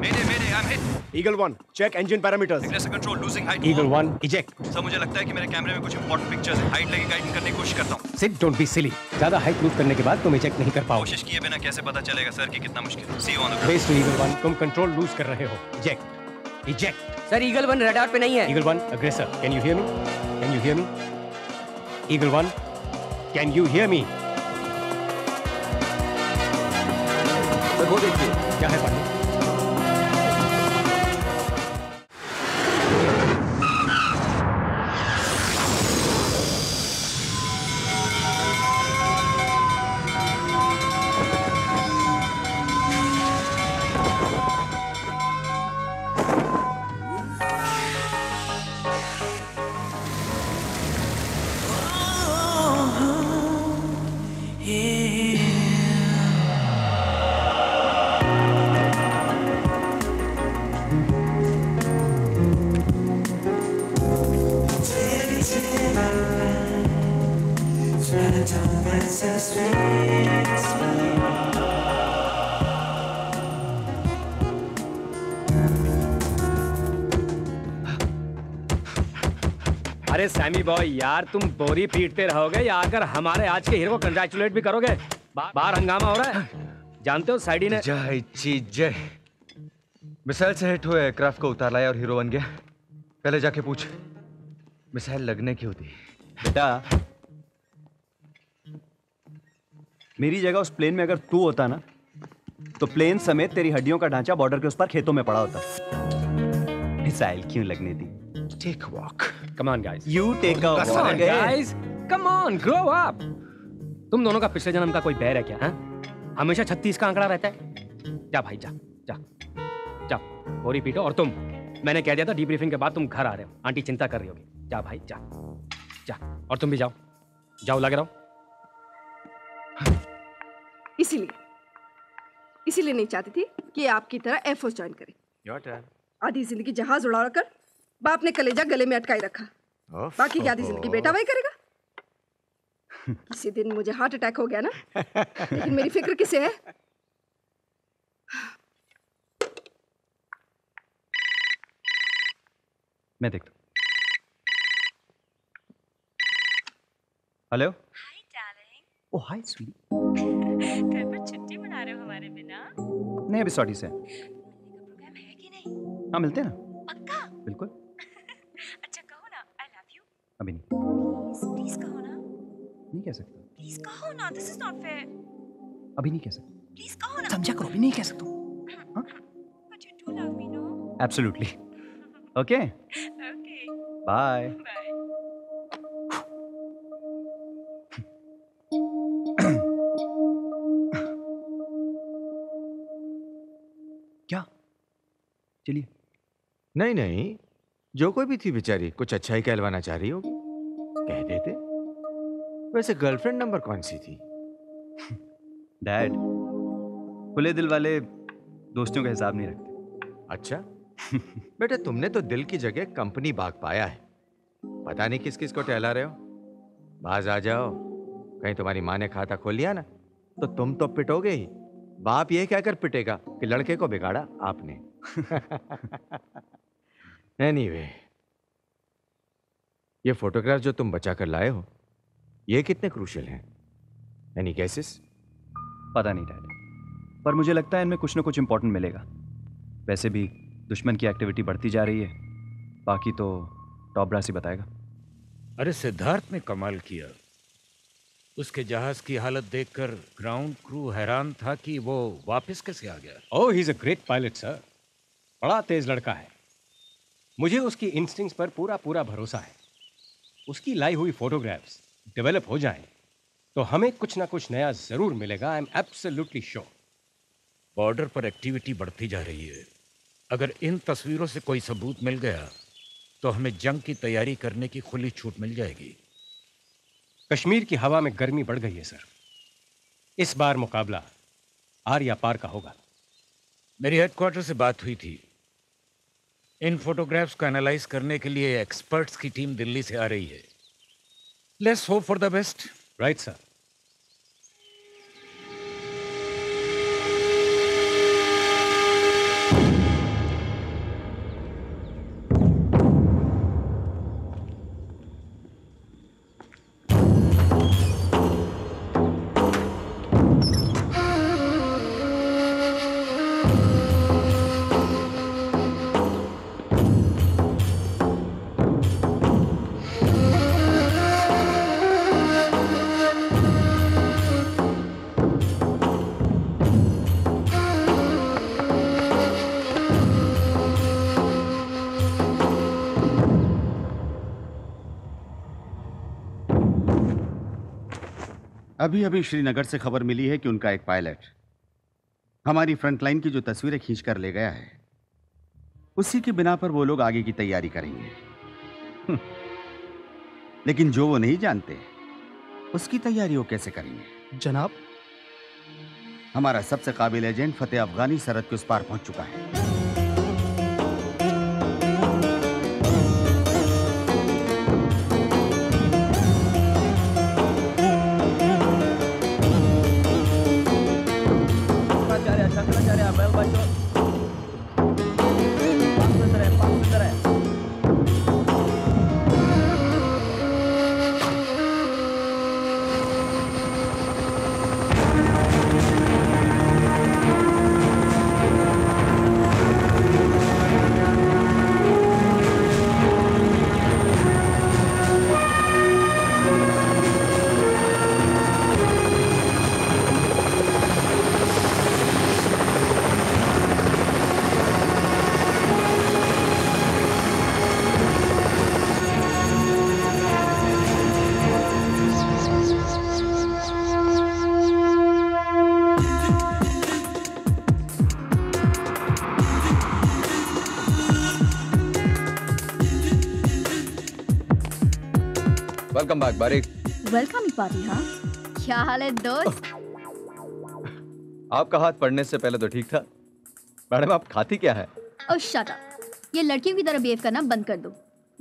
Mayday mayday, I am hit. Eagle one, check engine parameters. Aggressive control, losing height. Eagle one, eject. Sir मुझे लगता है कि मेरे कैमरे में कुछ इंपॉर्टेंट पिक्चर्स हैं। हाइट लेके गाइड करने की कोशिश करता हूँ। Sid, don't be silly. ज़्यादा हाइट लूज करने के बाद तुम इजेक्ट नहीं कर पाओ। कोशिश किए बिना कैसे पता चलेगा सर कि कितना मुश्किल है। See you on the base to Eagle one, तुम कंट्रोल लूज कर रहे हो। Eject, eject. Sir Eagle one radar पे नहीं है। Eagle one, aggressor, can you hear me? Can you hear me? Eagle one, can you hear me? Sir वो देखिए क्या है पानी। अरे सैमी बॉय यार, तुम बोरी पीटते रहोगे या आकर हमारे आज के हीरो को कंग्रेचुलेट भी करोगे? बाहर हंगामा हो रहा है, जानते हो साइडी ने। जय चीज़, मिसाइल से हिट हुए एयरक्राफ्ट को उतार लाया और हीरो बन गया। पहले जाके पूछ, मिसाइल लगने की होती। बेटा मेरी जगह उस प्लेन में अगर तू होता ना, तो प्लेन समेत तेरी हड्डियों का ढांचा बॉर्डर के उस पर खेतों में पड़ा होता। मिसाइल क्यों लगने दी? Take a walk, come on guys, you take a walk guys, come on, grow up. तुम दोनों का पिछले जन्म का कोई बैर है क्या? हा? हमेशा 36 का आंकड़ा रहता है। जा भाई, जा जा जा, बोरी पीटो। और तुम, मैंने कह दिया था डीब्रीफिंग के बाद तुम घर आ रहे हो, आंटी चिंता कर रही होगी। जा भाई जा जा, और तुम भी जाओ जाओ, लग रहा हो। इसीलिए नहीं चाहती थी कि आपकी तरह एयरफोर्स ज्वाइन करे। आधी जिंदगी जहाज उड़ा कर बाप ने कलेजा गले में अटकाई रखा, बाकी की आधी जिंदगी बेटा वही करेगा। किसी दिन मुझे हार्ट अटैक हो गया ना, लेकिन मेरी फिक्र किसे है? मैं देखता हूं। Hello, hi darling. Oh hi sweetie, घर पर छुट्टी मना रहे हो हमारे बिना? नहीं, अभी सॉरी से। प्रोग्राम है कि नहीं? हाँ मिलते हैं ना। पक्का? बिल्कुल। अच्छा कहो ना, I love you। अभी नहीं। Please, please कहो ना। नहीं कह सकता। Please कहो ना, this is not fair। अभी नहीं कह सकता। Please कहो ना। समझा करो, अभी नहीं कह सकता। हाँ? But you do love me, no? Absolutely। Okay। Okay। Bye। Bye। चलिए। नहीं नहीं, जो कोई भी थी बेचारी कुछ अच्छा ही कहलवाना चाह रही होगी, कह देते। वैसे गर्लफ्रेंड नंबर कौन सी थी? डैड खुले दिल वाले दोस्तियों का हिसाब नहीं रखते। अच्छा। बेटा तुमने तो दिल की जगह कंपनी बाग पाया है, पता नहीं किस किस को टहला रहे हो। बाज आ जाओ, कहीं तुम्हारी माँ ने खाता खोल लिया ना तो तुम तो पिटोगे ही। बाप ये क्या कर पिटेगा कि लड़के को बिगाड़ा आपने। एनीवे, ये फोटोग्राफ जो तुम बचा कर लाए हो, ये कितने क्रूशियल हैं? Any guesses? पता नहीं डैड, पर मुझे लगता है इनमें कुछ ना कुछ इंपॉर्टेंट मिलेगा। वैसे भी दुश्मन की एक्टिविटी बढ़ती जा रही है, बाकी तो टॉप ब्रास ही बताएगा। अरे सिद्धार्थ ने कमाल किया, उसके जहाज की हालत देखकर ग्राउंड क्रू हैरान था कि वो वापस कैसे आ गया। Oh he is a great pilot sir, बड़ा तेज लड़का है। मुझे उसकी इंस्टिंक्ट्स पर पूरा पूरा भरोसा है। उसकी लाई हुई फोटोग्राफ्स डेवलप हो जाएं तो हमें कुछ ना कुछ नया जरूर मिलेगा। I am absolutely sure. Border पर एक्टिविटी बढ़ती जा रही है, अगर इन तस्वीरों से कोई सबूत मिल गया तो हमें जंग की तैयारी करने की खुली छूट मिल जाएगी। कश्मीर की हवा में गर्मी बढ़ गई है सर, इस बार मुकाबला आर या पार का होगा। मेरी हेडक्वार्टर से बात हुई थी। इन फोटोग्राफ्स को एनालाइज करने के लिए एक्सपर्ट्स की टीम दिल्ली से आ रही है। Let's hope for the best. Right sir. अभी अभी श्रीनगर से खबर मिली है कि उनका एक पायलट हमारी फ्रंटलाइन की जो तस्वीरें खींच कर ले गया है, उसी के बिना पर वो लोग आगे की तैयारी करेंगे। लेकिन जो वो नहीं जानते उसकी तैयारी वो कैसे करेंगे? जनाब, हमारा सबसे काबिल एजेंट फतेह अफगानी सरहद के उस पार पहुंच चुका है। वेलकम बैक बारिक। वेलकम इपारी। हाँ, क्या हाल है दोस्त? आपका हाथ पड़ने से पहले तो ठीक था। मैडम, आप खाती क्या है? ओह शट अप, ये लड़कियों की तरह बिहेव करना बंद कर दो।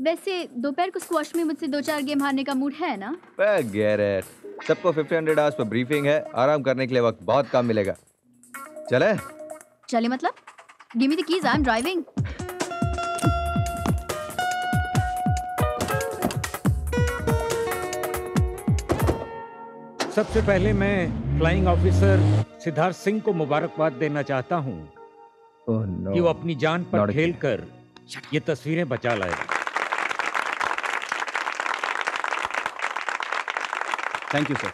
वैसे दोपहर को स्क्वॉश में मुझसे 2-4 गेम हारने का मूड है ना? गैरेट, सबको 1500 आवर्स पर ब्रीफिंग है। आराम करने के लिए वक्त बहुत कम मिलेगा। चले चले मतलब? Give me the keys, I am driving. सबसे पहले मैं फ्लाइंग ऑफिसर सिद्धार्थ सिंह को मुबारकबाद देना चाहता हूं कि वो अपनी जान पर खेलकर ये तस्वीरें बचा लाए। Thank you sir.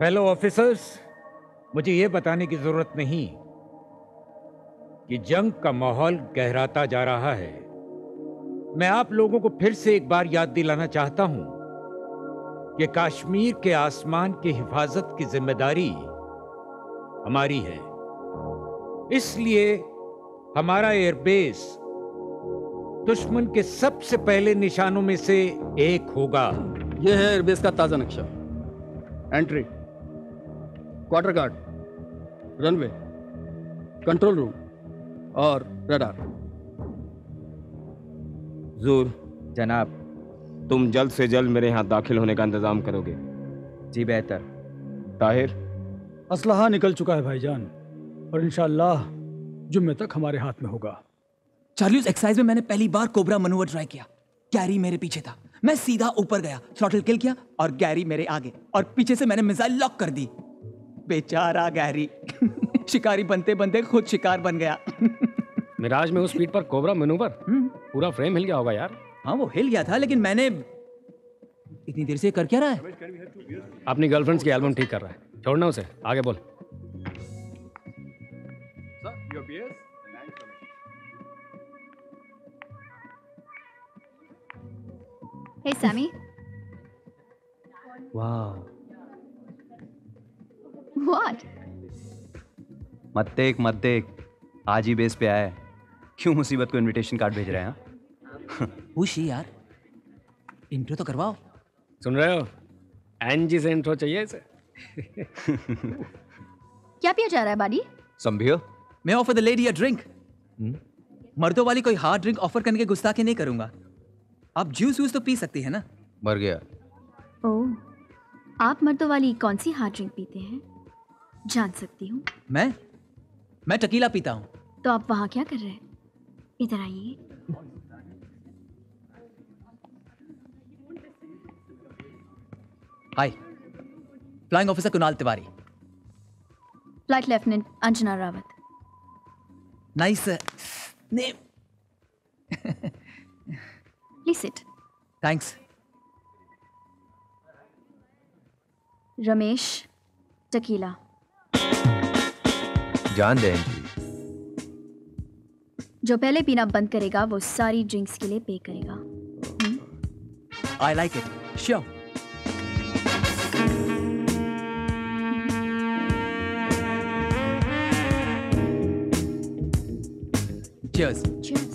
Fellow officers, मुझे ये बताने की जरूरत नहीं कि जंग का माहौल गहराता जा रहा है। मैं आप लोगों को फिर से एक बार याद दिलाना चाहता हूं कि कश्मीर के आसमान की हिफाजत की जिम्मेदारी हमारी है। इसलिए हमारा एयरबेस दुश्मन के सबसे पहले निशानों में से एक होगा। यह है एयरबेस का ताजा नक्शा। Entry, quarter guard, runway, control room और रडार। जरूर जनाब। तुम जल्द से जल्द मेरे यहाँ दाखिल होने का इंतजाम करोगे। जी बेहतर। ताहिर, असलहा निकल चुका है भाईजान, और इंशाल्लाह जुम्मे तक हमारे हाथ में होगा। चार्ल्स एक्साइज में मैंने पहली बार कोबरा मनूवर ट्राई किया। गैरी मेरे पीछे था, मैं सीधा ऊपर गया, थ्रॉटल किल किया और गैरी मेरे आगे, और पीछे से मैंने मिसाइल लॉक कर दी। बेचारा गैरी शिकारी बनते बनते खुद शिकार बन गया। मिराज में उस स्पीड पर कोबरा मनूवर, पूरा फ्रेम हिल गया होगा यार। हाँ, वो हिल गया था, लेकिन मैंने इतनी देर से कर क्या रहा है? अपनी गर्लफ्रेंड्स की एल्बम ठीक कर रहा है। छोड़ना उसे, आगे बोल। Hey Sammy. वाह। व्हाट? मत देख, आज ही बेस पे आया है। क्यों मुसीबत को इनविटेशन कार्ड भेज रहे हैं? पूछ यार, इंट्रो तो करवाओ। सुन रहे हो, एनजी से इंट्रो चाहिए इसे। क्या पिया जा रहा है बानी? Some beer. मैं offer the lady a drink. मर्दों वाली कोई हार्ड ड्रिंक ऑफर करने के गुस्ताखी नहीं करूंगा। आप जूस वूस तो पी सकती है ना? मर गया। ओह, आप मर्दों वाली कौन सी हार्ड ड्रिंक पीते हैं? जान सकती हूँ। मैं टकीला पीता हूँ। तो आप वहाँ क्या कर रहे हैं? इधर आइए। Hi, flying officer Kunal Tiwari. Flight lieutenant Anjana Rawat. Nice name. Please sit. Thanks. Ramesh tequila. जान दें। जो पहले पीना बंद करेगा वो सारी ड्रिंक्स के लिए पे करेगा। I like it. Sure. Cheers. Cheers.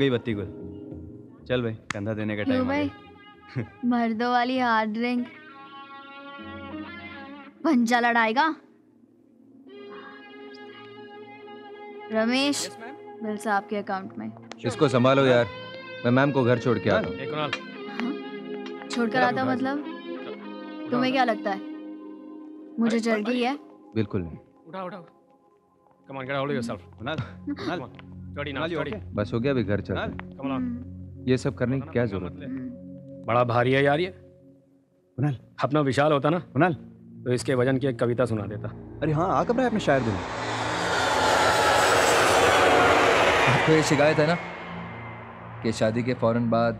गई बत्ती गुल, चल भाई कंधा देने का टाइम है। मर्दों वाली हार्ड ड्रिंक पंजा लड़ाएगा। रमेश बिल साहब के अकाउंट में। इसको संभालो यार, मैं मैम को घर छोड़ के आता हूँ। छोड़कर आता मतलब? तुम्हें क्या लगता है मुझे जल्दी है? बिल्कुल नहीं। उठा उठा come on, get hold of yourself. Kunal बस हो गया, अभी घर चल। ये सब करने की क्या जरूरत है? बड़ा भारी है यार ये। कुणाल अपना विशाल होता ना कुणाल, तो इसके वजन की एक कविता सुना देता। अरे हाँ, आ कब अपने शायर आपको ये शिकायत है ना कि शादी के फौरन बाद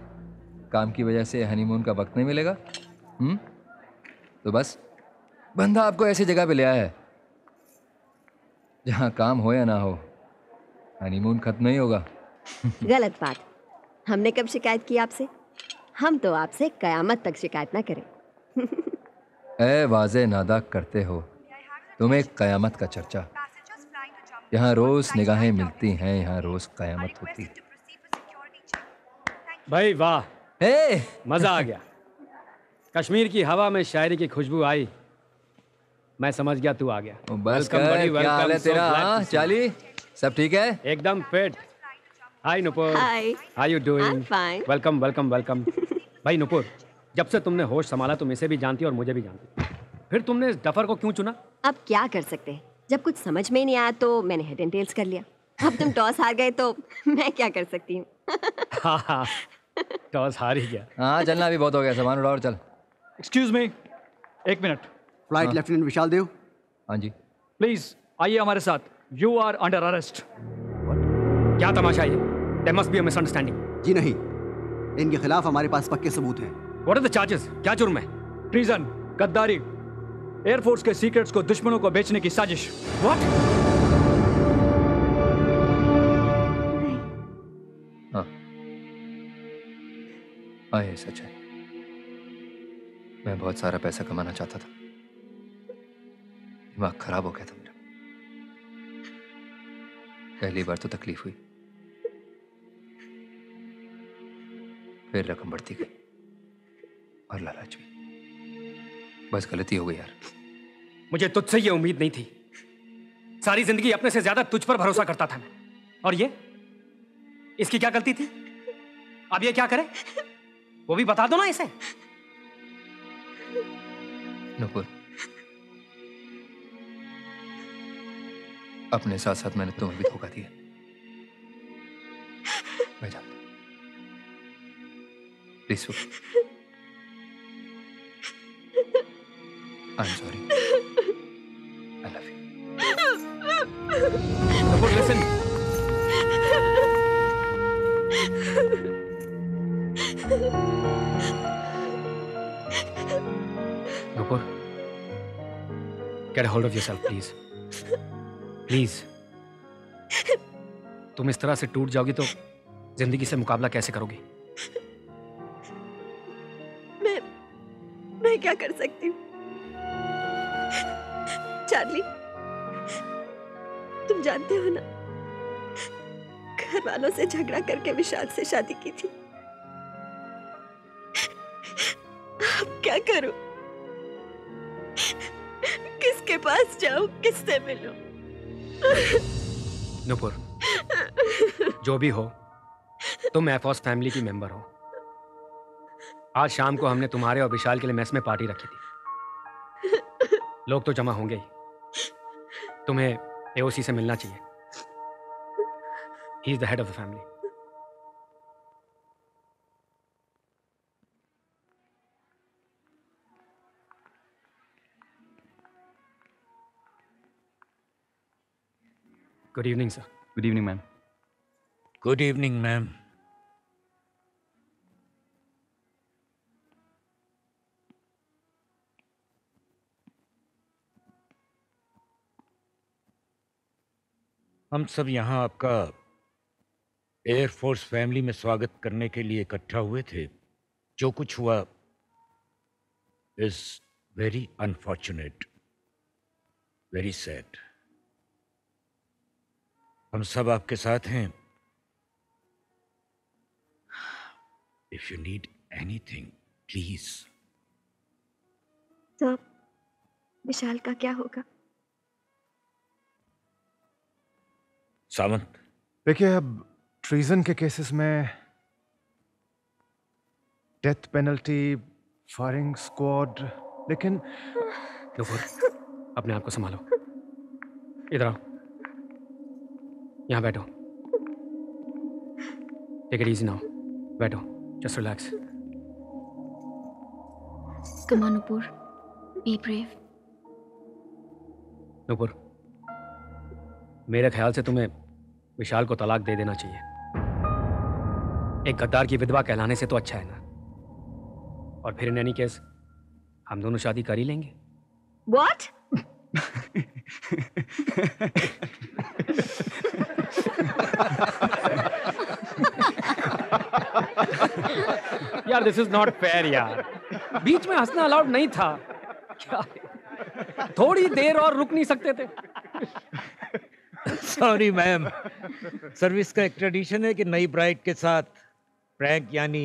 काम की वजह से हनीमून का वक्त नहीं मिलेगा। तो बस बंदा आपको ऐसी जगह पे ले आया है जहाँ काम हो या ना हो हनीमून खत्म नहीं होगा। गलत बात। हमने कब शिकायत की आपसे? हम तो आपसे कयामत तक शिकायत ना करें। ऐ वाजे नादा करते हो तुम्हें कयामत का चर्चा। यहाँ रोज निगाहें मिलती हैं, यहाँ रोज कयामत होती है। भाई वाह, मजा आ गया। कश्मीर की हवा में शायरी की खुशबू आई। मैं समझ गया तू आ गया। बस क्या हाल है तेरा? चाली सब ठीक है? एकदम fit. Hi Nupur. Hi, how you doing? Fine. Welcome welcome welcome. भाई नुपुर, जब से तुमने होश संभाला तुम इसे भी जानती और मुझे भी जानती, फिर तुमने इस डफर को क्यों चुना? अब क्या कर सकते हैं, जब कुछ समझ में नहीं आया तो मैंने हेड एंड टेल्स कर लिया। अब तुम टॉस हार गए तो मैं क्या कर सकती हूँ। टॉस हार ही गया। हाँ चलना, अभी बहुत हो गया, सामान उठाओ और चल। एक्सक्यूज मी, एक minute. Flight lieutenant Vishal Dev. हाँ जी। प्लीज आइए हमारे साथ। You are under arrest. What? क्या तमाशा है? There must be a misunderstanding. जी नहीं, इनके खिलाफ हमारे पास पक्के सबूत हैं। What are the charges? क्या जुर्म है? Treason, गद्दारी, एयरफोर्स के सीक्रेट्स को दुश्मनों को बेचने की साजिश। What? हाँ, हाँ ये सच है। मैं बहुत सारा पैसा कमाना चाहता था, दिमाग खराब हो गया था। पहली बार तो तकलीफ हुई, फिर रकम बढ़ती गई और लालच भी। बस गलती हो गई यार। मुझे तुझसे ये उम्मीद नहीं थी। सारी जिंदगी अपने से ज्यादा तुझ पर भरोसा करता था मैं। और ये, इसकी क्या गलती थी? अब ये क्या करे वो भी बता दो ना इसे। नुपुर, अपने साथ साथ मैंने तुम्हें भी धोखा दिया। मैं जानता हूँ। Please I am sorry. I love you. Listen. Get a hold of yourself, please. Please. तुम इस तरह से टूट जाओगी तो जिंदगी से मुकाबला कैसे करोगी? मैं क्या कर सकती हूँ? चार्ली, तुम जानते हो ना, घर वालों से झगड़ा करके विशाल से शादी की थी। अब क्या करूं? किसके पास जाऊं? किससे मिलूं? नुपुर, जो भी हो, तुम एफॉस फैमिली की मेंबर हो। आज शाम को हमने तुम्हारे और विशाल के लिए मेस में पार्टी रखी थी। लोग तो जमा होंगे ही। तुम्हें एओसी से मिलना चाहिए। He is the head of the family. Good evening, sir. Good evening, ma'am. Good evening, ma'am. हम सब यहाँ आपका एयरफोर्स फैमिली में स्वागत करने के लिए इकट्ठा हुए थे। जो कुछ हुआ is very unfortunate, very sad. हम सब आपके साथ हैं। If you need anything please. Sir, Vishal का क्या होगा? सावंत, देखिए, अब ट्रीजन के केसेस में डेथ पेनल्टी, फायरिंग स्क्वाड, लेकिन अपने आप को संभालो। इधर आओ, यहाँ बैठो। टेक इट इजी नाउ, बैठो, just relax. Come on Nupur, be brave. Nupur, मेरे ख्याल से तुम्हें विशाल को तलाक दे देना चाहिए। एक गद्दार की विधवा कहलाने से तो अच्छा है ना। और फिर इन एनी केस हम दोनों शादी कर ही लेंगे। What? यार, दिस इज नॉट फेयर। यार, बीच में हंसना अलाउड नहीं था क्या? थोड़ी देर और रुक नहीं सकते थे? सॉरी मैम, सर्विस का एक ट्रेडिशन है कि नई ब्राइड के साथ प्रैंक यानी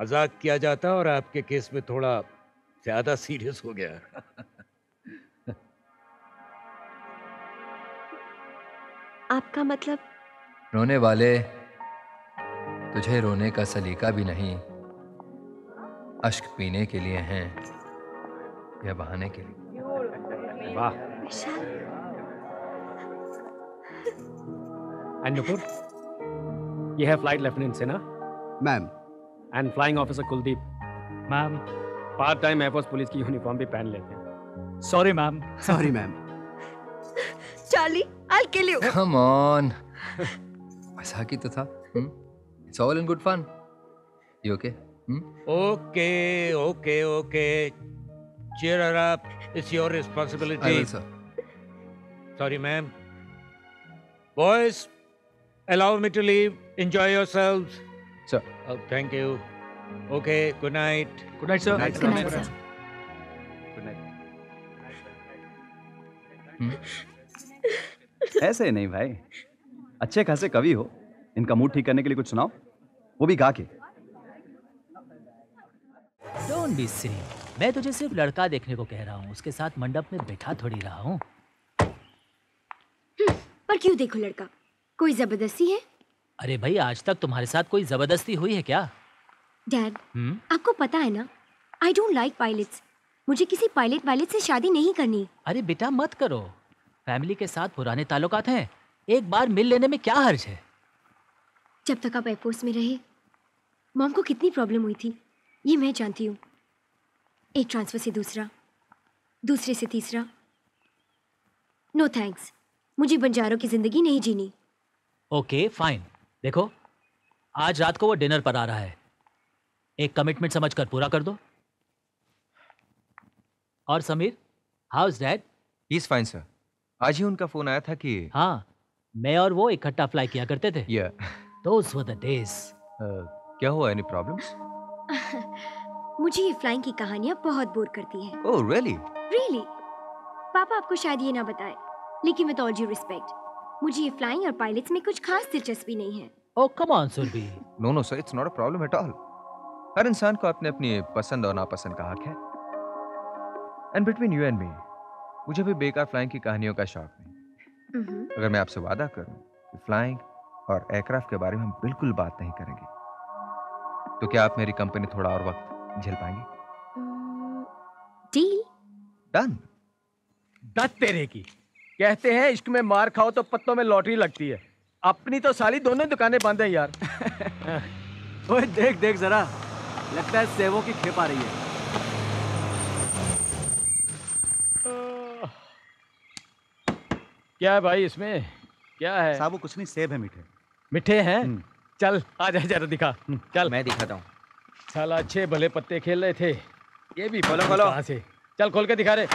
मजाक किया जाता है, और आपके केस में थोड़ा ज्यादा सीरियस हो गया। आपका मतलब? रोने वाले, तुझे रोने का सलीका भी नहीं, अश्क पीने के लिए हैं या बहाने के लिए। वाह। नुपुर, ये है flight lieutenant Sena ma'am and flying officer Kuldeep ma'am. Part time air force police की यूनिफॉर्म भी पहन लेते हैं। Sorry ma'am. Sorry ma'am. Charlie, I will kill you. Come on, ऐसा की तो था। It's all in good fun. You okay? Okay okay okay, cheer up, it's your responsibility. Sorry ma'am. Boys, allow me to leave. Enjoy yourselves, sir. Oh, thank you. Okay, good night. Good night, sir. Good night, sir. Good night, sir. Good night. ऐसे नहीं भाई, अच्छे खासे कवि हो। इनका mood ठीक करने के लिए कुछ सुनाओ, वो भी गा के। Don't be silly. मैं तुझे सिर्फ लड़का देखने को कह रहा हूँ, उसके साथ मंडप में बैठा थोड़ी रहा हूँ। पर क्यों देखो लड़का? कोई जबरदस्ती है? अरे भाई, आज तक तुम्हारे साथ कोई जबरदस्ती हुई है क्या? डैड, आपको पता है ना, आई डोंट लाइक पायलट्स। मुझे किसी पायलट वायलट से शादी नहीं करनी। अरे बेटा मत करो, फैमिली के साथ पुराने ताल्लुकात हैं, एक बार मिल लेने में क्या हर्ज है? जब तक आप एयरफोर्स में रहे, मॉम को कितनी प्रॉब्लम हुई थी ये मैं जानती हूँ। एक ट्रांसफर से दूसरा, दूसरे से तीसरा। नो थैंक्स, मुझे बंजारों की जिंदगी नहीं जीनी। Okay fine. देखो, आज रात को वो डिनर पर आ रहा है, एक कमिटमेंट समझकर पूरा कर दो। और Sameer, how's dad? He's fine sir. आज ही उनका फोन आया था कि हाँ, मैं और वो इकट्ठा फ्लाई किया करते थे. Yeah. Those were the days. क्या हुआ? Any problems? मुझे ये फ्लाइंग की कहानियाँ बहुत बोर करती हैं. Oh really? Really? पापा आपको शायद ये ना बताए, लेकिन with all due respect, मुझे ये फ्लाइंग और पायलट्स में कुछ खास दिलचस्पी नहीं है. Oh come on Surbhi. No no sir, it's not a problem at all. हर इंसान को अपने अपनी पसंद और नापसंद का हक है. And between you and me, मुझे भी बेकार फ्लाइंग की कहानियों का शौक नहीं. अगर मैं आपसे वादा करूं कि फ्लाइंग और एयरक्राफ्ट के बारे में हम बिल्कुल बात नहीं करेंगे, तो क्या आप मेरी कंपनी थोड़ा और वक्त झेल पाएंगे? Deal done. दत तेरे की. कहते हैं इश्क में मार खाओ तो पत्तों में लॉटरी लगती है. अपनी तो साली दोनों दुकानें बंद हैं यार. ओए देख देख जरा, लगता है सेवों की खेप आ रही है. क्या है भाई इसमें? क्या है साबू? कुछ नहीं, सेब है. मीठे मीठे हैं? चल आ जा जरा दिखा. चल मैं दिखाता हूँ. साला अच्छे भले पत्ते खेल रहे थे, ये भी खोलो खोलो. कहाँ से? चल खोल के दिखा रे.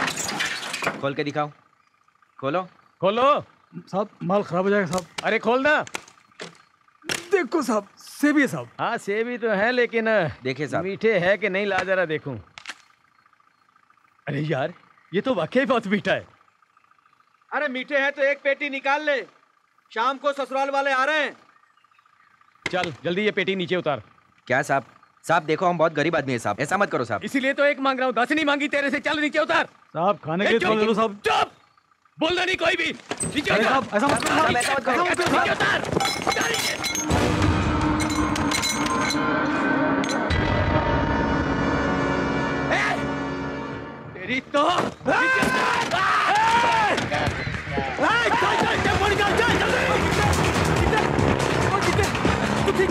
खोल के दिखाओ. खोलो खोलो साहब, माल खराब हो जाएगा साहब. अरे खोल ना. देखो साहब, सेब ही साहब. हाँ सेब ही तो है, लेकिन देखिए साहब मीठे है कि नहीं. ला जरा देखूं. अरे यार ये तो वाकई बहुत मीठा है. अरे मीठे हैं तो एक पेटी निकाल ले, शाम को ससुराल वाले आ रहे हैं. चल जल्दी ये पेटी नीचे उतार. क्या साहब? साहब देखो हम बहुत गरीब आदमी है साहब, ऐसा मत करो साहब. इसीलिए तो एक मांग रहा हूँ, 10 नहीं मांगी तेरे से. चल नीचे उतार. साहब खाने के लिए साहब. चुप, बोलना नहीं कोई भी. नीचे उतार. ऐसा मत करो. नीचे उतार. तेरी तो ठीक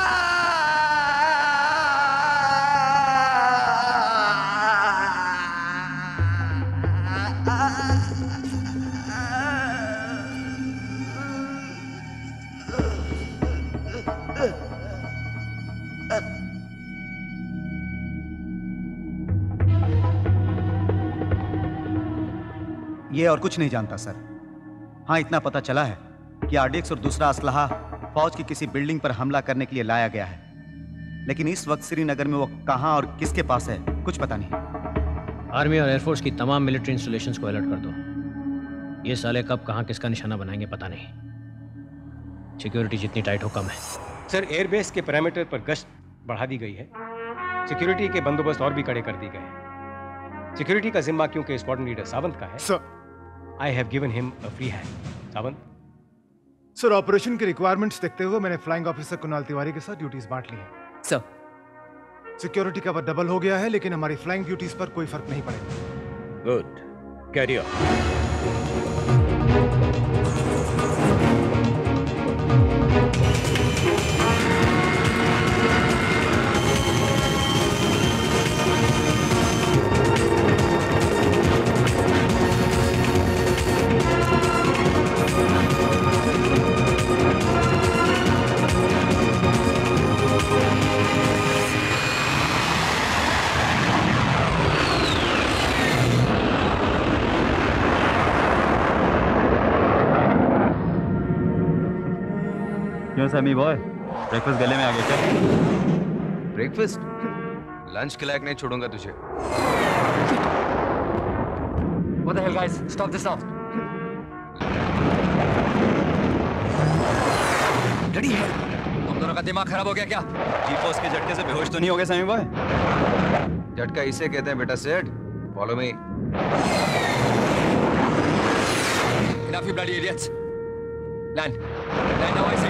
ये और कुछ नहीं जानता सर. हाँ इतना पता चला है कि आरडीएक्स और दूसरा असलहा फौज की किसी बिल्डिंग पर हमला करने के लिए लाया गया है, लेकिन इस वक्त श्रीनगर में वो कहाँ और किसके पास है कुछ पता नहीं. आर्मी और एयरफोर्स की तमाम मिलिट्री इंस्टॉलेशंस को अलर्ट कर दो. ये साले कब कहाँ किसका निशाना बनाएंगे पता नहीं. सिक्योरिटी जितनी टाइट हो कम है सर. एयरबेस के पैरामीटर पर गश्त बढ़ा दी गई है. सिक्योरिटी के बंदोबस्त और भी कड़े कर दिए गए हैं. सिक्योरिटी का जिम्मा क्योंकि स्क्वाड्रन लीडर सावंत का है sir. I have given him a free hand. Sawant sir, operation की रिक्वायरमेंट्स देखते हुए मैंने फ्लाइंग ऑफिसर कुणाल तिवारी के साथ ड्यूटीज बांट ली है सर. सिक्योरिटी कवर डबल हो गया है, लेकिन हमारी फ्लाइंग ड्यूटीज पर कोई फर्क नहीं पड़ेगा. Good, carry on. Sammy boy, breakfast गले में आ गया क्या? ब्रेकफास्ट? लंच के लायक नहीं छोड़ूंगा तुझे. What the hell guys? Stop this out. Bloody hell! तुम दोनों का दिमाग खराब हो गया क्या? जीपोस के झटके से बेहोश तो नहीं हो गए सैमी बॉय? झटका इसे कहते हैं बेटा सेठ. Follow me. Enough you bloody idiots. Land. Land now I say.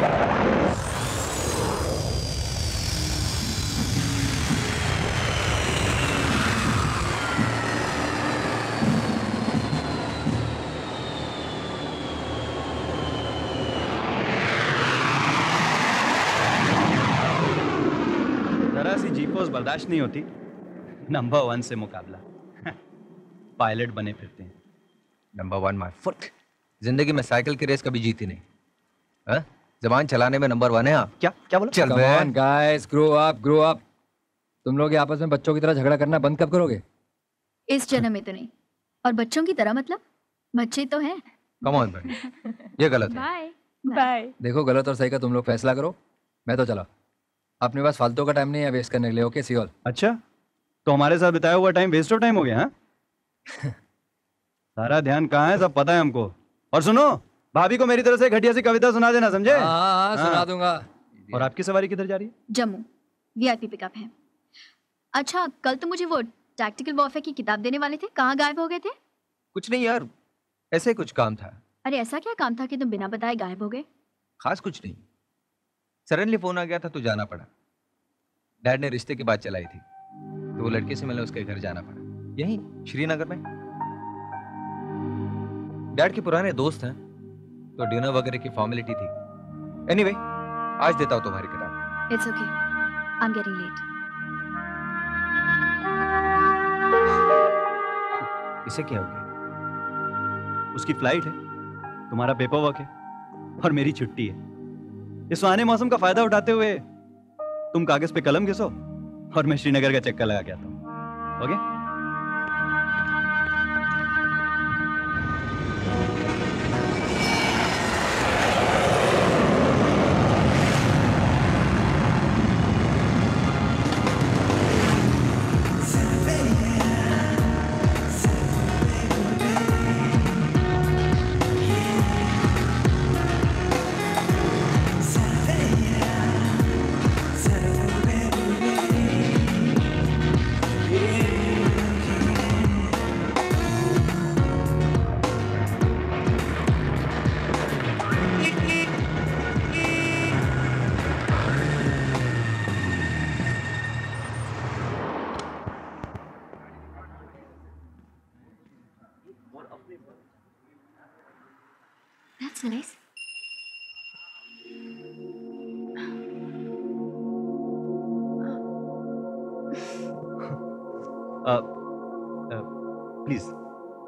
जरा सी जीपोस बर्दाश्त नहीं होती. नंबर 1 से मुकाबला. पायलट बने फिरते हैं. Number 1 my foot. जिंदगी में साइकिल की रेस कभी जीती नहीं। हाँ? जबान चलाने में नंबर वन है आप। क्या क्या बोला? चल मैन गाइस, ग्रो अप। तुम लोग आपस में बच्चों की तरह झगड़ा करना बंद कब करोगे? इस जन्म में तो नहीं। और बच्चों की तरह मतलब बच्चे तो हैं। कम ऑन मैन, ये गलत है। Bye bye. देखो गलत और सही का तुम लोग फैसला करो, मैं तो चला। अपने पास फालतू का टाइम नहीं है वेस्ट करने के लिए। Okay see all. अच्छा तो हमारे साथ बिताया हुआ टाइम वेस्ट ऑफ टाइम हो गया। सारा ध्यान कहाँ है, सब पता है हमको। और सुनो, भाभी को मेरी तरफ से घटिया सी कविता सुना देना, समझे? हाँ सुना दूंगा। और आपकी सवारी किधर जा रही है? जम्मू, वीआईपी पिकअप है। अच्छा कल तो मुझे वो टैक्टिकल वॉरफेयर की किताब देने वाले थे, कहाँ गायब हो गए थे? कुछ नहीं यार, ऐसे कुछ काम था। अरे ऐसा क्या काम था कि तुम बिना बताए गायब हो गए? खास कुछ नहीं, सडनली फोन आ गया था तो जाना पड़ा। डैड ने रिश्ते की बात चलाई थी तो वो लड़के से मिलने उसके घर जाना पड़ा, यहीं श्रीनगर में। डैड के पुराने दोस्त हैं तो डिनर वगैरह की फॉर्मेलिटी थी। एनीवे, आज देता हूँ तुम्हारी किताब। It's okay, I am getting late. इसे क्या हो गया? उसकी फ्लाइट है, तुम्हारा पेपर वर्क है और मेरी छुट्टी है। इस सुहाने मौसम का फायदा उठाते हुए तुम कागज पे कलम घिसो और मैं श्रीनगर का चक्कर लगा के आता हूँ। ओके?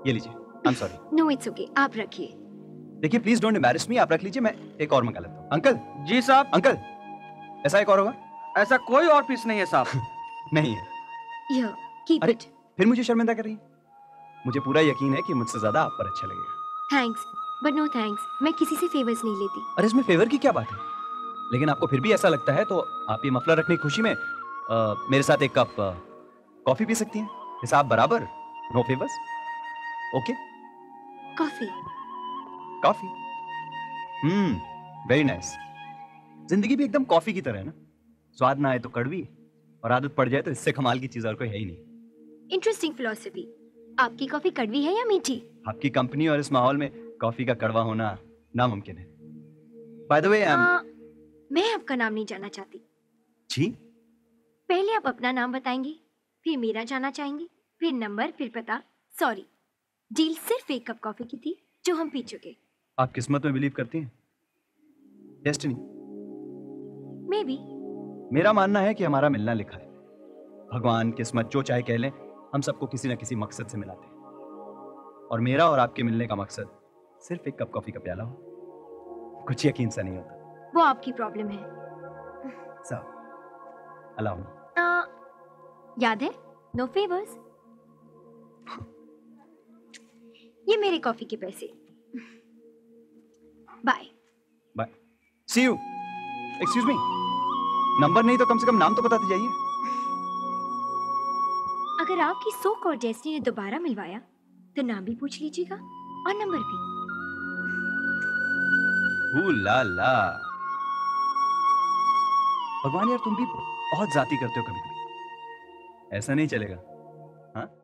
ये लीजिए। I'm sorry. No, it's okay. आप रखिए। देखिए प्लीज डोंट एम्बैरस मी, आप रख लीजिए, मैं एक और मंगा लेता हूँ। अंकल। जी साहब। अंकल ऐसा एक और होगा? ऐसा कोई और पीस नहीं है साहब। नहीं है। Yo, keep it. फिर मुझे शर्मिंदा कर रही है। मुझे पूरा यकीन है कि मुझसे ज्यादा आप पर अच्छा लगेगा। थैंक्स बट नो थैंक्स, मैं किसी से फेवर्स नहीं लेती। अरे इसमें फेवर की क्या बात है? लेकिन आपको फिर भी ऐसा लगता है तो आप ये मफलर रखने की खुशी में मेरे साथ एक कप कॉफी पी सकती हैं। हिसाब बराबर, no favours. Okay? Coffee. Coffee. Very nice. जिंदगी भी एकदम कॉफी की तरह है ना, स्वाद ना आए तो कड़वी और आदत पड़ जाए तो इससे कमाल की चीज और कोई है ही नहीं। Interesting philosophy. आपकी कॉफी कड़वी है या मीठी? आपकी कंपनी और इस माहौल में कॉफी का कड़वा होना नामुमकिन है। बाय द वे मैं आपका नाम नहीं जानना चाहती। जी? पहले आप अपना नाम बताएंगी, फिर मेरा जानना चाहेंगी, फिर नंबर, फिर पता। सॉरी, डील सिर्फ एक कप कॉफी की थी जो हम पी चुके। आप किस्मत में बिलीव करती हैं? डेस्टिनी? Maybe. मेरा मानना है कि हमारा मिलना लिखा है। भगवान, किस्मत, जो चाहे कह लें, हम सबको किसी न किसी मकसद से मिलाते हैं। और मेरा और आपके मिलने का मकसद सिर्फ एक कप कॉफी का प्याला हो, कुछ यकीन सा नहीं होता। वो आपकी प्रॉब्लम है। सब अलाउ मी। याद है? No favours. ये मेरे कॉफी के पैसे। Bye bye, see you. Excuse me, number नहीं तो कम से कम नाम तो बताते जाइए। अगर आपकी सो कॉल्ड डेस्टिनी ने दोबारा मिलवाया तो नाम भी पूछ लीजिएगा और नंबर भी। ला ला भगवान, यार तुम भी बहुत जाती करते हो कभी कभी। ऐसा नहीं चलेगा। हाँ